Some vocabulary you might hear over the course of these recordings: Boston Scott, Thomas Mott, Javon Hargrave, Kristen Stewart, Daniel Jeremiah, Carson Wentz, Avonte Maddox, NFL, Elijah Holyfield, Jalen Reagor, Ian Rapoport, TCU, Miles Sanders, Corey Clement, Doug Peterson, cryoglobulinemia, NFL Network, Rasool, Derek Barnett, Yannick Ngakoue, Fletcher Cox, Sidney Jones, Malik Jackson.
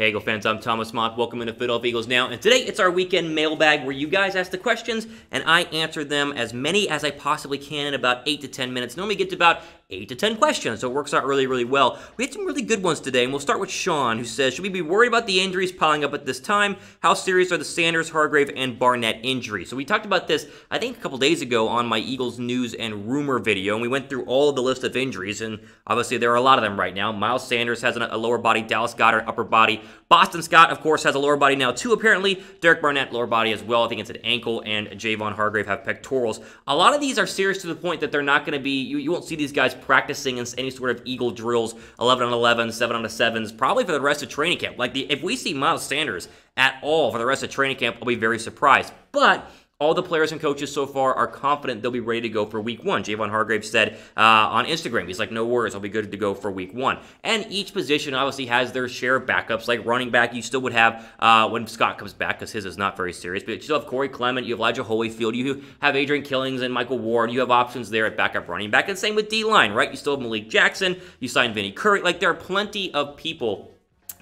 Hey Eagle fans, I'm Thomas Mott. Welcome into Philadelphia Eagles Now. And today it's our weekend mailbag where you guys ask the questions and I answer them, as many as I possibly can, in about 8 to 10 minutes. Normally get to about 8 to 10 questions, so it works out really, really well. We had some really good ones today, and we'll start with Sean, who says, should we be worried about the injuries piling up at this time? How serious are the Sanders, Hargrave, and Barnett injuries? So we talked about this, I think, a couple days ago on my Eagles news and rumor video, and we went through all of the list of injuries, and obviously there are a lot of them right now. Miles Sanders has a lower body, Dallas Goddard, upper body. Boston Scott, of course, has a lower body now, too, apparently. Derek Barnett, lower body as well. I think it's an ankle, and Javon Hargrave have pectorals. A lot of these are serious to the point that they're not going to be, you won't see these guys practicing in any sort of Eagle drills, 11-on-11, 7-on-7s, probably for the rest of training camp. Like, if we see Miles Sanders at all for the rest of training camp, I'll be very surprised. But all the players and coaches so far are confident they'll be ready to go for week one. Javon Hargrave said on Instagram, he's like, no worries, I'll be good to go for week one. And each position obviously has their share of backups. Like running back, you still would have when Scott comes back, because his is not very serious. But you still have Corey Clement, you have Elijah Holyfield, you have Adrian Killings and Michael Ward. You have options there at backup running back. And same with D-line, right? You still have Malik Jackson, you signed Vinnie Curry. Like, there are plenty of people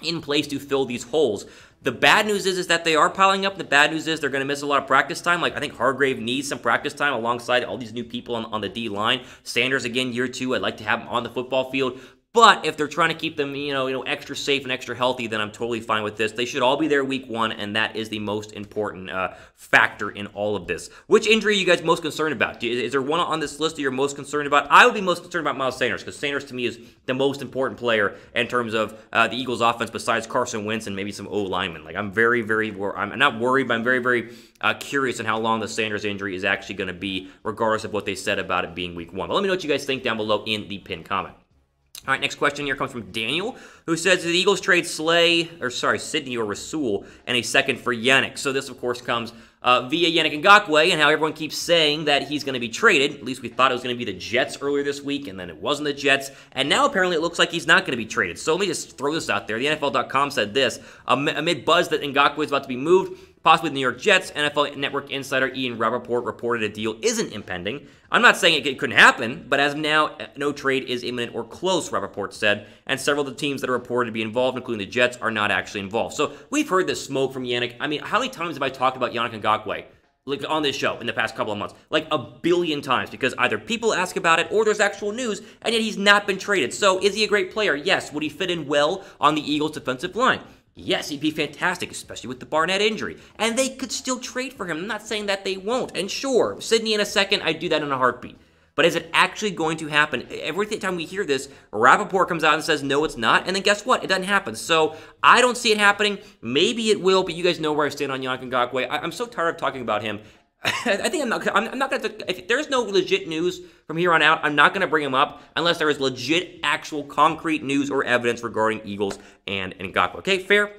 in place to fill these holes. The bad news is that they are piling up. The bad news is they're going to miss a lot of practice time. Like, I think Hargrave needs some practice time alongside all these new people on the D-line. Sanders, again, year two. I'd like to have him on the football field. But if they're trying to keep them, you know, extra safe and extra healthy, then I'm totally fine with this. They should all be there week one, and that is the most important factor in all of this. Which injury are you guys most concerned about? Is there one on this list that you're most concerned about? I would be most concerned about Miles Sanders, because Sanders, to me, is the most important player in terms of the Eagles' offense, besides Carson Wentz and maybe some O-linemen. Like, I'm I'm not worried, but I'm very, very curious on how long the Sanders injury is actually going to be, regardless of what they said about it being week one. But let me know what you guys think down below in the pinned comment. All right, next question here comes from Daniel, who says, the Eagles trade Sidney or Rasool, and a second for Yannick. So this, of course, comes via Yannick Ngakoue, and how everyone keeps saying that he's going to be traded. At least we thought it was going to be the Jets earlier this week, and then it wasn't the Jets. And now apparently it looks like he's not going to be traded. So let me just throw this out there. The NFL.com said this, amid buzz that Ngakoue is about to be moved, possibly the New York Jets, NFL Network insider Ian Rapoport reported a deal isn't impending. I'm not saying it couldn't happen, but as of now, no trade is imminent or close, Rapoport said, and several of the teams that are reported to be involved, including the Jets, are not actually involved. So we've heard this smoke from Yannick. I mean, how many times have I talked about Yannick Ngakoue? Like, on this show in the past couple of months, like a billion times, because either people ask about it or there's actual news, and yet he's not been traded. So is he a great player? Yes. Would he fit in well on the Eagles' defensive line? Yes, he'd be fantastic, especially with the Barnett injury. And they could still trade for him. I'm not saying that they won't. And sure, Sidney in a second, I'd do that in a heartbeat. But is it actually going to happen? Every time we hear this, Rapoport comes out and says, no, it's not. And then guess what? It doesn't happen. So I don't see it happening. Maybe it will, but you guys know where I stand on Yannick Ngakoue. I'm so tired of talking about him. I think I'm not going to, if there's no legit news from here on out, I'm not going to bring him up unless there is legit, actual, concrete news or evidence regarding Eagles and Ngakoue. Okay, fair?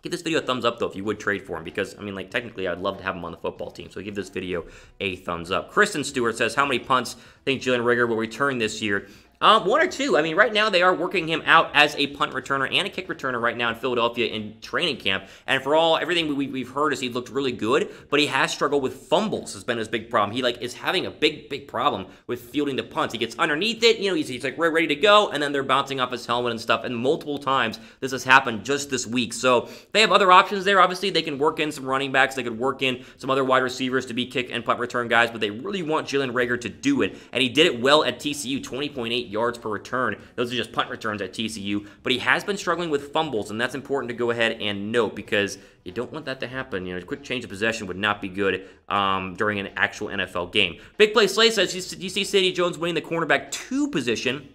Give this video a thumbs up, though, if you would trade for him, because, I mean, like, technically, I'd love to have him on the football team, so give this video a thumbs up. Kristen Stewart says, how many punts think Jalen Reagor will return this year? One or two. I mean, right now they are working him out as a punt returner and a kick returner right now in Philadelphia in training camp. And for everything we've heard is he looked really good, but he has struggled with fumbles. Has been his big problem. He is having a big problem with fielding the punts. He gets underneath it, you know, he's like ready to go, and then they're bouncing off his helmet and stuff. And multiple times this has happened just this week. So they have other options there. Obviously, they can work in some running backs. They could work in some other wide receivers to be kick and punt return guys. But they really want Jalen Reagor to do it, and he did it well at TCU, 20.8. yards per return. Those are just punt returns at TCU, but he has been struggling with fumbles, and that's important to go ahead and note, because you don't want that to happen. You know, a quick change of possession would not be good during an actual NFL game. Big Play Slay says, you see Sidney Jones winning the cornerback 2 position,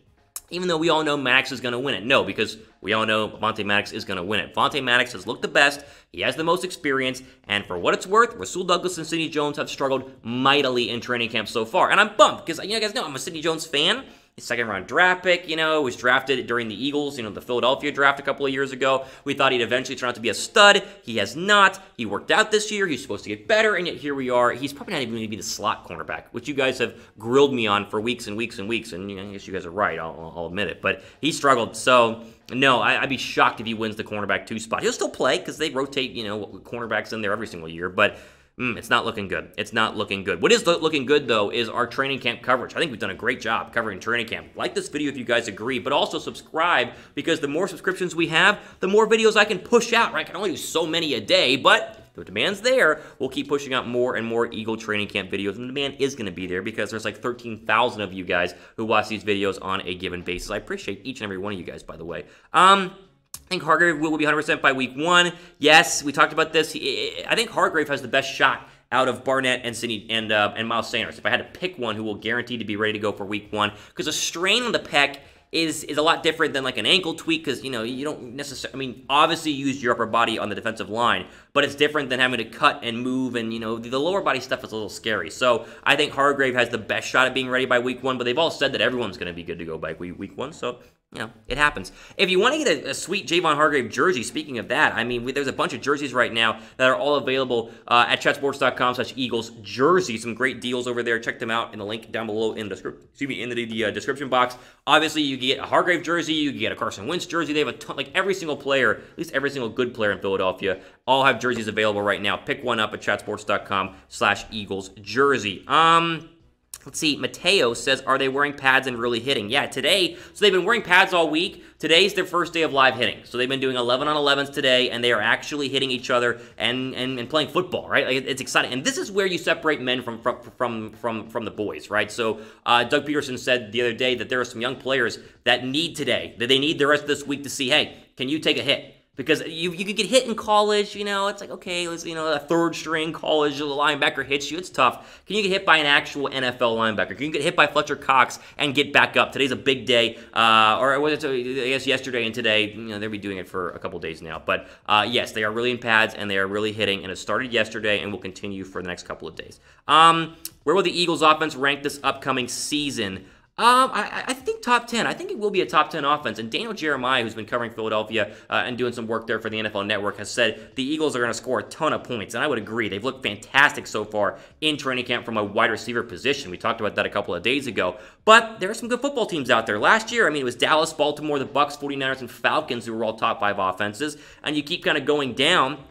even though we all know Maddox is going to win it. No, because we all know Avonte Maddox is going to win it. Avonte Maddox has looked the best. He has the most experience. And for what it's worth, Rasul Douglas and Sidney Jones have struggled mightily in training camp so far. And I'm bummed, because, you guys know I'm a Sidney Jones fan. Second-round draft pick, was drafted during the Eagles, the Philadelphia draft a couple of years ago. We thought he'd eventually turn out to be a stud. He has not. He worked out this year. He's supposed to get better, and yet here we are. He's probably not even going to be the slot cornerback, which you guys have grilled me on for weeks and weeks and weeks, and I guess you guys are right. I'll admit it, but he struggled, so no, I'd be shocked if he wins the cornerback 2 spot. He'll still play because they rotate, cornerbacks in there every single year, but It's not looking good. It's not looking good. What is looking good, though, is our training camp coverage. I think we've done a great job covering training camp. Like this video if you guys agree, but also subscribe, because the more subscriptions we have, the more videos I can push out, right? I can only do so many a day, but the demand's there. We'll keep pushing out more and more Eagle training camp videos, and the demand is going to be there because there's like 13,000 of you guys who watch these videos on a given basis. I appreciate each and every one of you guys, by the way. I think Hargrave will be 100% by week one. Yes, we talked about this. I think Hargrave has the best shot out of Barnett and Sidney and Miles Sanders. If I had to pick one who will guarantee to be ready to go for week one, because a strain on the pec is a lot different than like an ankle tweak, because, you know, you don't necessarily, I mean, obviously you use your upper body on the defensive line, but it's different than having to cut and move, and, you know, the lower body stuff is a little scary. So I think Hargrave has the best shot at being ready by week one, but they've all said that everyone's going to be good to go by week one, so, you know, it happens. If you want to get a sweet Javon Hargrave jersey, speaking of that, I mean, there's a bunch of jerseys right now that are all available at chatsports.com/Eagles jersey. Some great deals over there. Check them out in the link down below in the description box. Obviously, you can get a Hargrave jersey. You can get a Carson Wentz jersey. They have a ton, like every single player, at least every single good player in Philadelphia, all have jerseys available right now. Pick one up at chatsports.com/Eagles jersey. Let's see, Mateo says, are they wearing pads and really hitting? Yeah, today, so they've been wearing pads all week. Today's their first day of live hitting. So they've been doing 11-on-11s today, and they are actually hitting each other and playing football, right? Like, it's exciting. And this is where you separate men from the boys, right? So Doug Peterson said the other day that there are some young players that need today, that they need the rest of this week to see, hey, can you take a hit? Because you could get hit in college, you know, it's like, okay, let's, you know, a third string college linebacker hits you, it's tough. Can you get hit by an actual NFL linebacker? Can you get hit by Fletcher Cox and get back up? Today's a big day, or was it, I guess, yesterday and today, you know, they'll be doing it for a couple days now. But yes, they are really in pads and they are really hitting, and it started yesterday and will continue for the next couple of days. Where will the Eagles offense rank this upcoming season? I think top 10. I think it will be a top 10 offense. And Daniel Jeremiah, who's been covering Philadelphia and doing some work there for the NFL Network, has said the Eagles are going to score a ton of points. And I would agree. They've looked fantastic so far in training camp from a wide receiver position. We talked about that a couple of days ago. But there are some good football teams out there. Last year, I mean, it was Dallas, Baltimore, the Bucs, 49ers, and Falcons who were all top 5 offenses. And you keep kind of going down.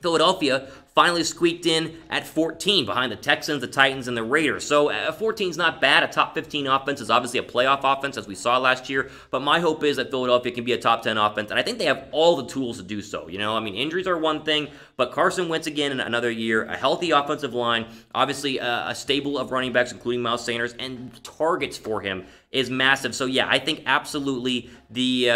Philadelphia finally squeaked in at 14 behind the Texans, the Titans, and the Raiders. So 14 is not bad. A top 15 offense is obviously a playoff offense, as we saw last year. But my hope is that Philadelphia can be a top 10 offense, and I think they have all the tools to do so. You know, I mean, injuries are one thing, but Carson Wentz again in another year, a healthy offensive line, obviously a stable of running backs, including Miles Sanders, and targets for him is massive. So yeah, I think absolutely the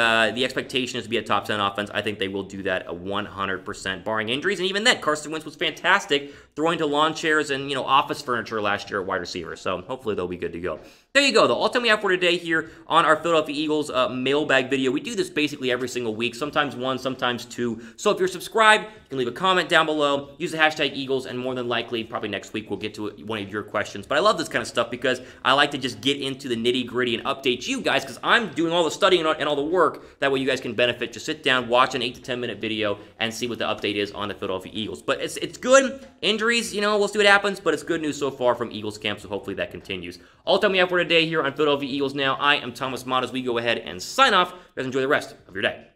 expectation is to be a top 10 offense. I think they will do that 100%, barring injuries, and even then, Carson Wentz was fantastic throwing to lawn chairs and, you know, office furniture last year at wide receiver. So hopefully they'll be good to go. There you go, though. All time we have for today here on our Philadelphia Eagles mailbag video. We do this basically every single week, sometimes one, sometimes two. So if you're subscribed, you can leave a comment down below, use the hashtag Eagles, and more than likely, probably next week, we'll get to one of your questions. But I love this kind of stuff because I like to just get into the nitty-gritty and update you guys, because I'm doing all the studying and all the work. That way you guys can benefit. Just sit down, watch an 8- to 10-minute video, and see what the update is on the Philadelphia Eagles. But it's good. Injuries, you know, we'll see what happens, but it's good news so far from Eagles camp, so hopefully that continues. All time we have for today here on Philadelphia Eagles Now. I am Thomas Mott as we go ahead and sign off. You guys enjoy the rest of your day.